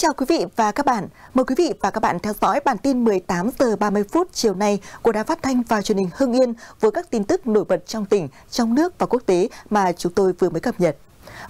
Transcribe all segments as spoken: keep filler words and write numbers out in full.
chào quý vị và các bạn. Mời quý vị và các bạn theo dõi bản tin mười tám giờ ba mươi phút chiều nay của Đài Phát thanh và Truyền hình Hưng Yên với các tin tức nổi bật trong tỉnh, trong nước và quốc tế mà chúng tôi vừa mới cập nhật.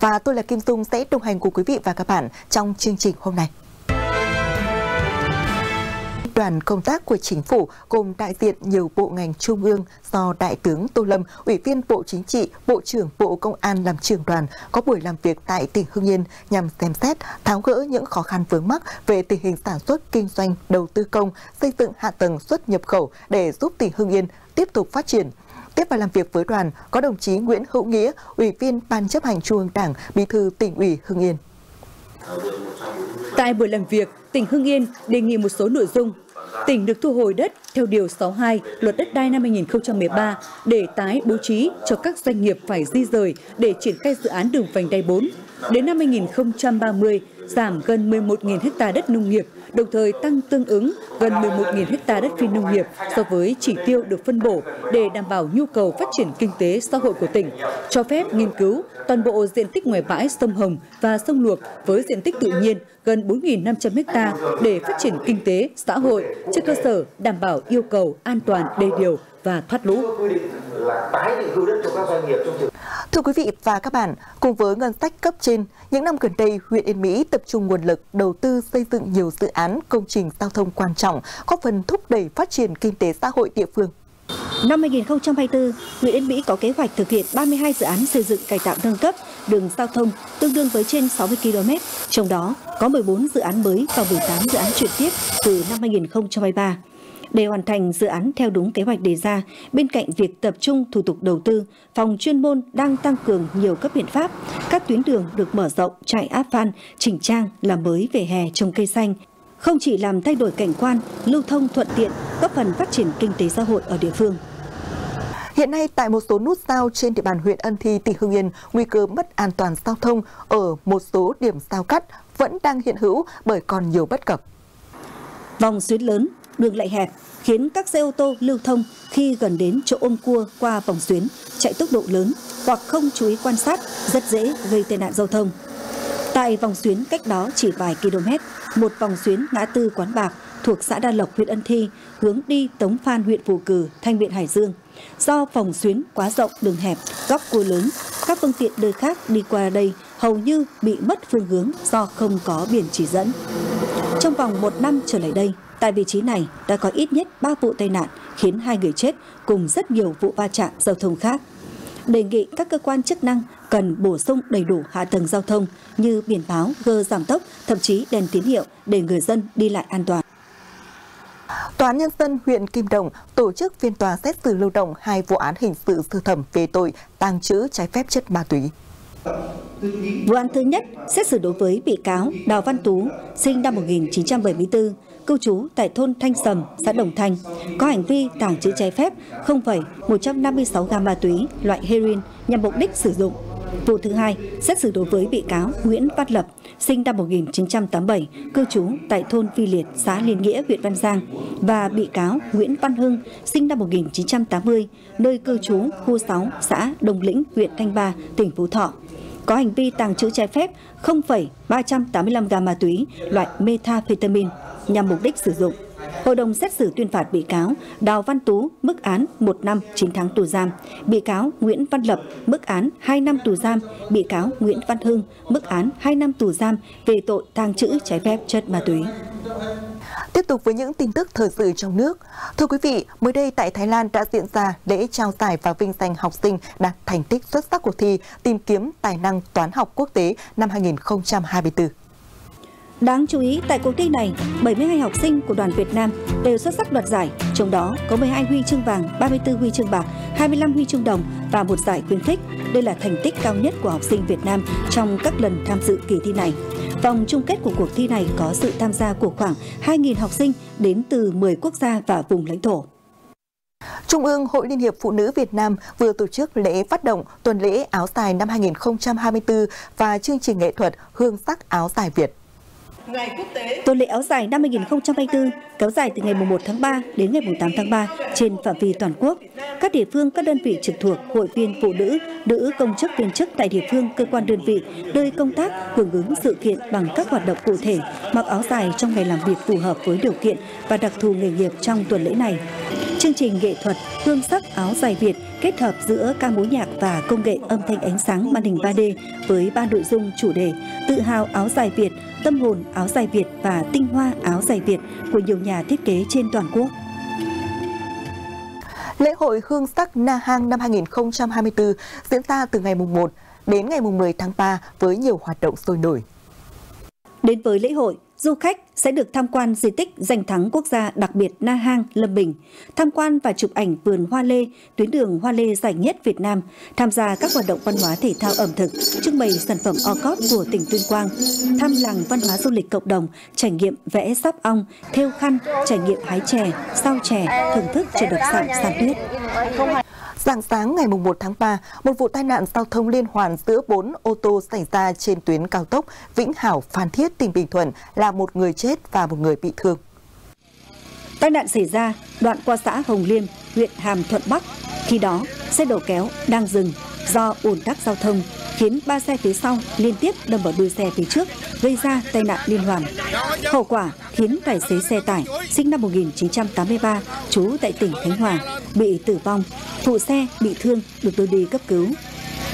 Và tôi là Kim Tùng sẽ đồng hành cùng quý vị và các bạn trong chương trình hôm nay. Đoàn công tác của Chính phủ gồm đại diện nhiều bộ ngành trung ương do Đại tướng Tô Lâm, Ủy viên Bộ Chính trị, Bộ trưởng Bộ Công an làm trưởng đoàn có buổi làm việc tại tỉnh Hưng Yên nhằm xem xét, tháo gỡ những khó khăn vướng mắc về tình hình sản xuất, kinh doanh, đầu tư công, xây dựng hạ tầng xuất nhập khẩu để giúp tỉnh Hưng Yên tiếp tục phát triển. Tiếp vào làm việc với đoàn có đồng chí Nguyễn Hữu Nghĩa, Ủy viên Ban chấp hành Trung ương Đảng, Bí thư Tỉnh ủy Hưng Yên. Tại buổi làm việc, tỉnh Hưng Yên đề nghị một số nội dung. Tỉnh được thu hồi đất theo Điều sáu mươi hai Luật Đất đai năm hai nghìn không trăm mười ba để tái bố trí cho các doanh nghiệp phải di rời để triển khai dự án đường vành đai bốn. Đến năm hai nghìn không trăm ba mươi, giảm gần mười một nghìn ha đất nông nghiệp, đồng thời tăng tương ứng gần mười một nghìn ha đất phi nông nghiệp so với chỉ tiêu được phân bổ để đảm bảo nhu cầu phát triển kinh tế xã hội của tỉnh, cho phép nghiên cứu toàn bộ diện tích ngoài bãi sông Hồng và sông Luộc với diện tích tự nhiên gần bốn nghìn năm trăm ha để phát triển kinh tế xã hội trên cơ sở đảm bảo yêu cầu an toàn đê điều và thoát lũ. Thưa quý vị và các bạn, cùng với ngân sách cấp trên, những năm gần đây, huyện Yên Mỹ tập trung nguồn lực đầu tư xây dựng nhiều dự án công trình giao thông quan trọng, góp phần thúc đẩy phát triển kinh tế xã hội địa phương. Năm hai nghìn không trăm hai mươi tư, huyện Yên Mỹ có kế hoạch thực hiện ba mươi hai dự án xây dựng cải tạo nâng cấp đường giao thông tương đương với trên sáu mươi ki lô mét, trong đó có mười bốn dự án mới và mười tám dự án chuyển tiếp từ năm hai nghìn không trăm hai mươi ba. Để hoàn thành dự án theo đúng kế hoạch đề ra, bên cạnh việc tập trung thủ tục đầu tư, phòng chuyên môn đang tăng cường nhiều các biện pháp. Các tuyến đường được mở rộng, trải áp van, chỉnh trang, làm mới vỉa hè, trồng cây xanh. Không chỉ làm thay đổi cảnh quan, lưu thông thuận tiện, góp phần phát triển kinh tế xã hội ở địa phương. Hiện nay, tại một số nút giao trên địa bàn huyện Ân Thi, tỉnh Hưng Yên, nguy cơ mất an toàn giao thông ở một số điểm giao cắt vẫn đang hiện hữu bởi còn nhiều bất cập. Vòng xuyến lớn, đường lại hẹp khiến các xe ô tô lưu thông khi gần đến chỗ ôm cua qua vòng xuyến, chạy tốc độ lớn hoặc không chú ý quan sát rất dễ gây tai nạn giao thông. Tại vòng xuyến cách đó chỉ vài km, một vòng xuyến ngã tư Quán Bạc thuộc xã Đa Lộc, huyện Ân Thi, hướng đi Tống Phan, huyện Phù Cử, Thanh Miện, Hải Dương. Do vòng xuyến quá rộng, đường hẹp, góc cua lớn, các phương tiện nơi khác đi qua đây hầu như bị mất phương hướng do không có biển chỉ dẫn. Trong vòng một năm trở lại đây, tại vị trí này đã có ít nhất ba vụ tai nạn khiến hai người chết cùng rất nhiều vụ va chạm giao thông khác. Đề nghị các cơ quan chức năng cần bổ sung đầy đủ hạ tầng giao thông như biển báo, gờ giảm tốc, thậm chí đèn tín hiệu để người dân đi lại an toàn. Tòa án Nhân dân huyện Kim Đồng tổ chức phiên tòa xét xử lưu động hai vụ án hình sự sơ thẩm về tội tàng trữ trái phép chất ma túy. Vụ án thứ nhất xét xử đối với bị cáo Đào Văn Tú, sinh năm một nghìn chín trăm bảy mươi tư, cư trú tại thôn Thanh Sầm, xã Đồng Thanh, có hành vi tàng trữ trái phép không phẩy một trăm năm mươi sáu gam ma túy loại heroin nhằm mục đích sử dụng. Vụ thứ hai xét xử đối với bị cáo Nguyễn Phát Lập, sinh năm một nghìn chín trăm tám mươi bảy, cư trú tại thôn Phi Liệt, xã Liên Nghĩa, huyện Văn Giang, và bị cáo Nguyễn Văn Hưng, sinh năm một nghìn chín trăm tám mươi, nơi cư trú khu sáu, xã Đồng Lĩnh, huyện Thanh Ba, tỉnh Phú Thọ, có hành vi tàng trữ trái phép không phẩy ba trăm tám mươi lăm gam ma túy loại methamphetamine nhằm mục đích sử dụng. Hội đồng xét xử tuyên phạt bị cáo Đào Văn Tú mức án một năm chín tháng tù giam, bị cáo Nguyễn Văn Lập mức án hai năm tù giam, bị cáo Nguyễn Văn Hưng mức án hai năm tù giam về tội tàng trữ trái phép chất ma túy. Tiếp tục với những tin tức thời sự trong nước. Thưa quý vị, mới đây tại Thái Lan đã diễn ra lễ trao giải và vinh danh học sinh đạt thành tích xuất sắc cuộc thi tìm kiếm tài năng toán học quốc tế năm hai nghìn không trăm hai mươi tư. Đáng chú ý, tại cuộc thi này, bảy mươi hai học sinh của đoàn Việt Nam đều xuất sắc đoạt giải, trong đó có mười hai huy chương vàng, ba mươi tư huy chương bạc, hai mươi lăm huy chương đồng và một giải khuyến khích. Đây là thành tích cao nhất của học sinh Việt Nam trong các lần tham dự kỳ thi này. Vòng chung kết của cuộc thi này có sự tham gia của khoảng hai nghìn học sinh đến từ mười quốc gia và vùng lãnh thổ. Trung ương Hội Liên hiệp Phụ nữ Việt Nam vừa tổ chức lễ phát động tuần lễ áo dài năm hai nghìn không trăm hai mươi tư và chương trình nghệ thuật Hương sắc áo dài Việt. Tuần lễ áo dài năm hai nghìn không trăm hai mươi tư kéo dài từ ngày mùng một tháng ba đến ngày mùng tám tháng ba trên phạm vi toàn quốc. Các địa phương, các đơn vị trực thuộc, hội viên phụ nữ, nữ công chức viên chức tại địa phương, cơ quan đơn vị, nơi công tác hưởng ứng sự kiện bằng các hoạt động cụ thể, mặc áo dài trong ngày làm việc phù hợp với điều kiện và đặc thù nghề nghiệp trong tuần lễ này. Chương trình nghệ thuật hương sắc áo dài Việt kết hợp giữa ca múa nhạc và công nghệ âm thanh ánh sáng màn hình ba D với ba nội dung chủ đề Tự hào áo dài Việt, Tâm hồn áo dài Việt và Tinh hoa áo dài Việt của nhiều nhà thiết kế trên toàn quốc. Lễ hội Hương sắc Na Hang năm hai nghìn không trăm hai mươi tư diễn ra từ ngày mùng một đến ngày mùng mười tháng ba với nhiều hoạt động sôi nổi. Đến với lễ hội, du khách sẽ được tham quan di tích danh thắng quốc gia đặc biệt Na Hang, Lâm Bình, tham quan và chụp ảnh vườn hoa lê, tuyến đường hoa lê dài nhất Việt Nam, tham gia các hoạt động văn hóa thể thao ẩm thực, trưng bày sản phẩm o cóp của tỉnh Tuyên Quang, thăm làng văn hóa du lịch cộng đồng, trải nghiệm vẽ sáp ong, thêu khăn, trải nghiệm hái chè, sao chè, thưởng thức chè độc sạng San Tuyết. Rạng sáng ngày mùng một tháng ba, một vụ tai nạn giao thông liên hoàn giữa bốn ô tô xảy ra trên tuyến cao tốc Vĩnh Hảo - Phan Thiết, tỉnh Bình Thuận làm một người chết và một người bị thương. Tai nạn xảy ra đoạn qua xã Hồng Liêm, huyện Hàm Thuận Bắc. Khi đó, xe đầu kéo đang dừng do ùn tắc giao thông khiến ba xe phía sau liên tiếp đâm vào đuôi xe phía trước, gây ra tai nạn liên hoàn. Hậu quả khiến tài xế xe tải sinh năm một nghìn chín trăm tám mươi ba, trú tại tỉnh Khánh Hòa, bị tử vong, phụ xe bị thương được đưa đi cấp cứu.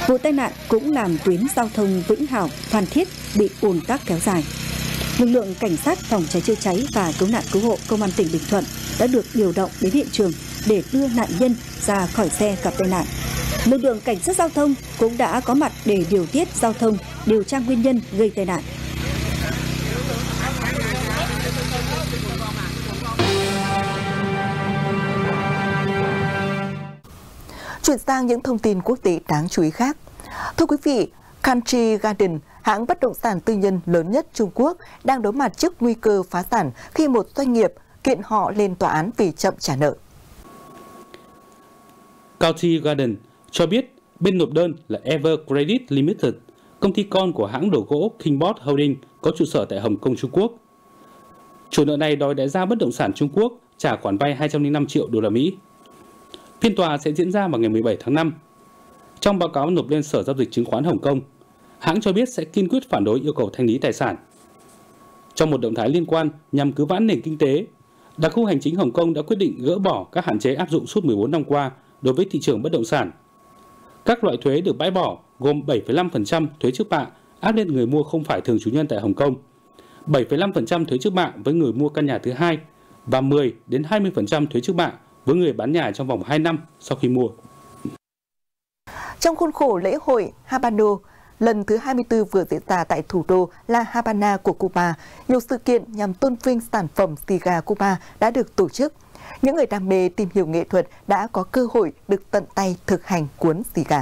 Vụ tai nạn cũng làm tuyến giao thông Vĩnh Hảo - Phan Thiết bị ùn tắc kéo dài. Lực lượng cảnh sát phòng cháy chữa cháy và cứu nạn cứu hộ công an tỉnh Bình Thuận đã được điều động đến hiện trường để đưa nạn nhân ra khỏi xe gặp tai nạn. Lực lượng cảnh sát giao thông cũng đã có mặt để điều tiết giao thông, điều tra nguyên nhân gây tai nạn. Chuyển sang những thông tin quốc tế đáng chú ý khác. Thưa quý vị, Country Garden, hãng bất động sản tư nhân lớn nhất Trung Quốc, đang đối mặt trước nguy cơ phá sản khi một doanh nghiệp kiện họ lên tòa án vì chậm trả nợ. Country Garden cho biết bên nộp đơn là Ever Credit Limited, công ty con của hãng đồ gỗ Kingboard Holdings có trụ sở tại Hồng Kông, Trung Quốc. Chủ nợ này đòi đại gia bất động sản Trung Quốc trả khoản vay hai trăm linh năm triệu đô la Mỹ. Phiên tòa sẽ diễn ra vào ngày mười bảy tháng năm. Trong báo cáo nộp lên Sở Giao dịch Chứng khoán Hồng Kông, hãng cho biết sẽ kiên quyết phản đối yêu cầu thanh lý tài sản. Trong một động thái liên quan nhằm cứu vãn nền kinh tế, Đặc khu hành chính Hồng Kông đã quyết định gỡ bỏ các hạn chế áp dụng suốt mười bốn năm qua đối với thị trường bất động sản. Các loại thuế được bãi bỏ gồm bảy phẩy năm phần trăm thuế trước bạ áp lên người mua không phải thường trú nhân tại Hồng Kông, bảy phẩy năm phần trăm thuế trước bạ với người mua căn nhà thứ hai và mười đến hai mươi phần trăm thuế trước bạ với người bán nhà trong vòng hai năm sau khi mua. Trong khuôn khổ lễ hội Habana lần thứ hai mươi tư vừa diễn ra tại thủ đô La Habana của Cuba, nhiều sự kiện nhằm tôn vinh sản phẩm cigars Cuba đã được tổ chức. Những người đam mê tìm hiểu nghệ thuật đã có cơ hội được tận tay thực hành cuốn cigar.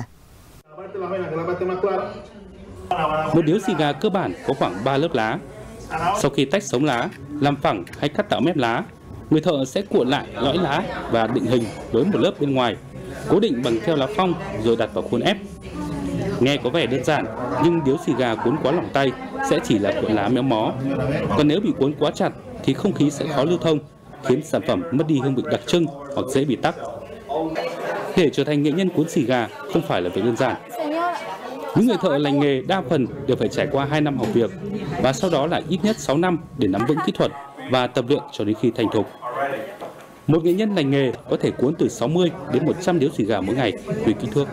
Một điếu cigar cơ bản có khoảng ba lớp lá. Sau khi tách sống lá, làm phẳng hay cắt tạo mép lá, người thợ sẽ cuộn lại lõi lá và định hình với một lớp bên ngoài, cố định bằng keo lá phong rồi đặt vào khuôn ép. Nghe có vẻ đơn giản, nhưng điếu cigar cuốn quá lỏng tay sẽ chỉ là cuộn lá méo mó. Còn nếu bị cuốn quá chặt thì không khí sẽ khó lưu thông, khiến sản phẩm mất đi hương vị đặc trưng hoặc dễ bị tắc. Để trở thành nghệ nhân cuốn cigar không phải là việc đơn giản. Những người thợ lành nghề đa phần đều phải trải qua hai năm học việc và sau đó là ít nhất sáu năm để nắm vững kỹ thuật và tập luyện cho đến khi thành thục. Một nghệ nhân lành nghề có thể cuốn từ sáu mươi đến một trăm điếu cigar mỗi ngày tùy kích thước.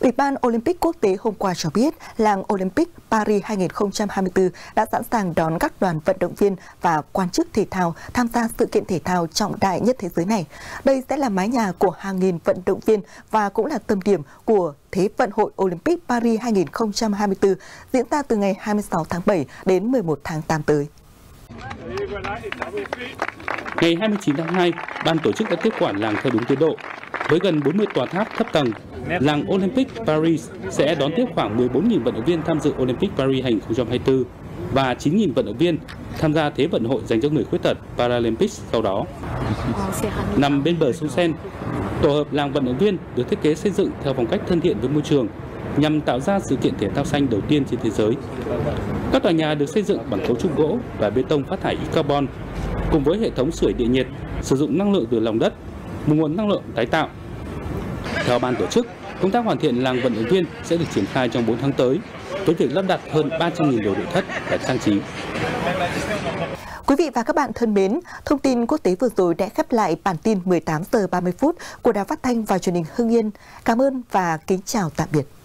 Ủy ban Olympic Quốc tế hôm qua cho biết làng Olympic Paris hai nghìn không trăm hai mươi tư đã sẵn sàng đón các đoàn vận động viên và quan chức thể thao tham gia sự kiện thể thao trọng đại nhất thế giới này. Đây sẽ là mái nhà của hàng nghìn vận động viên và cũng là tâm điểm của Thế vận hội Olympic Paris hai nghìn không trăm hai mươi tư diễn ra từ ngày hai mươi sáu tháng bảy đến mười một tháng tám tới. Ngày hai mươi chín tháng hai, ban tổ chức đã tiếp quản làng theo đúng tiến độ. Với gần bốn mươi tòa tháp thấp tầng, làng Olympic Paris sẽ đón tiếp khoảng mười bốn nghìn vận động viên tham dự Olympic Paris hai nghìn không trăm hai mươi tư và chín nghìn vận động viên tham gia Thế vận hội dành cho người khuyết tật Paralympics sau đó. Nằm bên bờ sông Sen, tổ hợp làng vận động viên được thiết kế xây dựng theo phong cách thân thiện với môi trường nhằm tạo ra sự kiện thể thao xanh đầu tiên trên thế giới. Các tòa nhà được xây dựng bằng cấu trúc gỗ và bê tông phát thải khí carbon, cùng với hệ thống sưởi địa nhiệt, sử dụng năng lượng từ lòng đất, một nguồn năng lượng tái tạo. Theo ban tổ chức, công tác hoàn thiện làng vận động viên sẽ được triển khai trong bốn tháng tới, với việc lắp đặt hơn ba trăm nghìn đồ nội thất và trang trí. Quý vị và các bạn thân mến, thông tin quốc tế vừa rồi đã khép lại bản tin mười tám giờ ba mươi phút của Đài Phát thanh và Truyền hình Hưng Yên. Cảm ơn và kính chào tạm biệt.